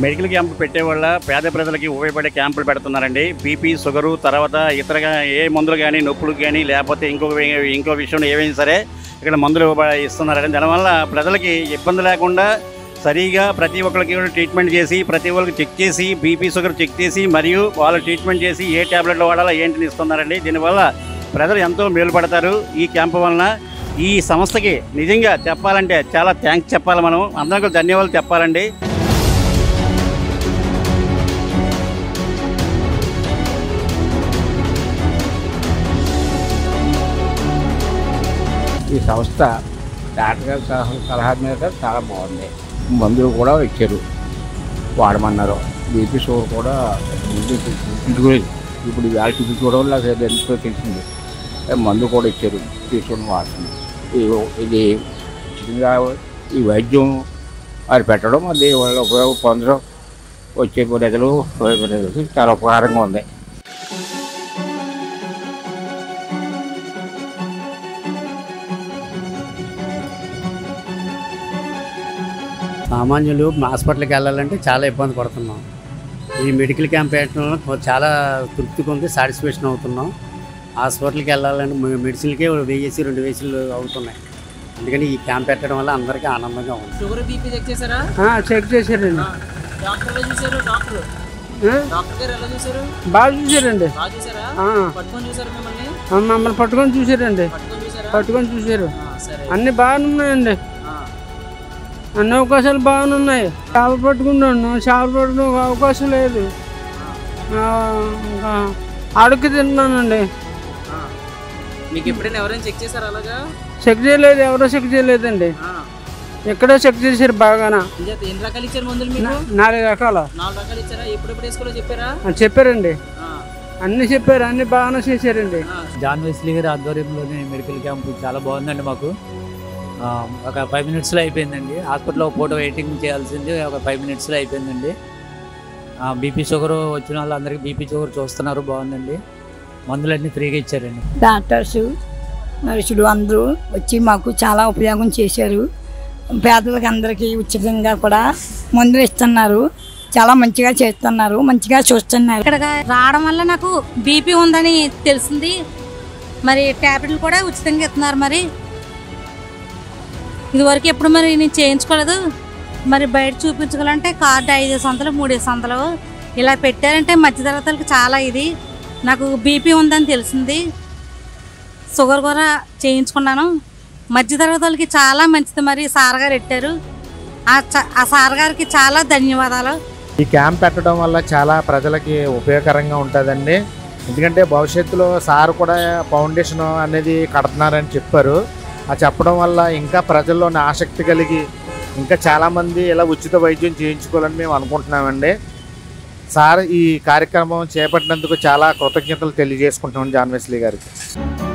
Medical camp Peteola, Padre Presalaki, Uwe Camp Patanarande, BP, Sogaru, Taravata, E Mondragani, Nopulani, Lapot, Inco Vision, Evans Sare, Mondra by Sonar and Genevala, Presalaki, Yepandala Kunda, Sariga, Prativaku treatment JC, Prativaku JC, BP Sogar JC, Mario, all treatment JC, A tablet Lovala, Yanto Sonarande, Genevala, Brother Yanto, Mel E Campavana, E Samosake, Nijinga, Chapalande, Chala, Tank Chapalamano, Amnako Daniel Chapalande. ఈ సంస్థ doctor సలహా మీద చాలా బాగుంది. మందులు కూడా ఇచ్చారు, వాడమన్నారు. BP sugar కూడా తీసుకోలేదు. ఇప్పుడు వ్యాధి చూపించుకోవడం నాకు ఎంతో తెలిసింది. మందు కూడా ఇచ్చారు, తీసుకొని వాడుతుంది. ఇది ఈ వైద్యం అది పెట్టడం అది వాళ్ళ ఉపయోగం పొందడం వచ్చే ప్రజలు చాలా ఉపకారంగా ఉంది. సామాన్యులు హాస్పిటల్కి వెళ్ళాలంటే చాలా ఇబ్బంది పడుతున్నాం. ఈ మెడికల్ క్యాంప్ పెట్టడంలో చాలా తృప్తిగా ఉంది, సాటిస్ఫాక్షన్ అవుతున్నాం. హాస్పిటల్కి వెళ్ళాలంటే మెడిసిన్కే 1000 2000 అవుతున్నాయి. అందుకని ఈ క్యాంప్ పెట్టడం వల్ల అందరికీ ఆనందంగా ఉంది. షుగర్ బీపీ చెక్ చేశారా? చెక్ చేశారండి. డాక్టర్ చూశారు? డాక్టర్ చూశారు? బాగా చూశారండి. మమ్మల్ని పట్టుకొని చూశారండి, పట్టుకొని చూశారు. అన్ని బాగానే ఉన్నాయండి, అన్ని అవకాశాలు బాగున్నాయి. చేపలు పట్టుకున్నాను, చేపలు పట్టుకునే అవకాశం లేదు. అడుక్కి తిన్నానండి. చెక్ చేయలేదు, ఎవరో చెక్ చేయలేదండి. ఎక్కడో చెక్ చేశారు బాగానా. 4 రకాలు చెప్పారండి, అన్ని చెప్పారు, అన్ని బాగానే చేశారండి. జాన్ వెస్లీ గారి ఆధ్వర్యంలోనే మెడికల్ క్యాంప్ చాలా బాగుందండి. మాకు ఒక 5 నిమిషాల్లో అయిపోయిందండి. హాస్పిటల్లో ఒక ఫోటో వెయిటింగ్ చేయాల్సింది, ఒక 5 నిమిషాల్లో అయిపోయిందండి. బీపీ షుగర్ వచ్చిన వాళ్ళందరికీ బీపీ షుగర్ చూస్తున్నారు, బాగుందండి. మందులన్నీ ఫ్రీగా ఇచ్చారండి. డాక్టర్స్ నర్సులు అందరూ వచ్చి మాకు చాలా ఉపయోగం చేశారు. పేదలకు అందరికీ ఉచితంగా కూడా మందులు ఇస్తున్నారు, చాలా మంచిగా చేస్తున్నారు, మంచిగా చూస్తున్నారు. ఇక్కడ రావడం వల్ల నాకు బీపీ ఉందని తెలిసింది. మరి ట్యాబ్లెట్లు కూడా ఉచితంగా ఇస్తున్నారు. మరి ఇదివరకు ఎప్పుడు మరి నేను చేయించుకోలేదు. మరి బయట చూపించుకోవాలంటే కార్డు 500 300 ఇలా పెట్టారంటే మధ్యతరగతులకు చాలా ఇది. నాకు బీపీ ఉందని తెలిసింది, షుగర్ కూడా చేయించుకున్నాను. మధ్యతరగతులకి చాలా మంచిది. మరి సార్ గారు పెట్టారు, ఆ సార్ గారికి చాలా ధన్యవాదాలు. ఈ క్యాంప్ పెట్టడం వల్ల చాలా ప్రజలకి ఉపయోగకరంగా ఉంటుందండి. ఎందుకంటే భవిష్యత్తులో సార్ కూడా ఫౌండేషన్ అనేది కడుతున్నారని చెప్పారు. ఆ చెప్పడం వల్ల ఇంకా ప్రజల్లోని ఆసక్తి కలిగి ఇంకా చాలామంది ఇలా ఉచిత వైద్యం చేయించుకోవాలని మేము అనుకుంటున్నామండి. సార్ ఈ కార్యక్రమం చేపట్టినందుకు చాలా కృతజ్ఞతలు తెలియజేసుకుంటున్నాం జాన్ వెస్లీ గారికి.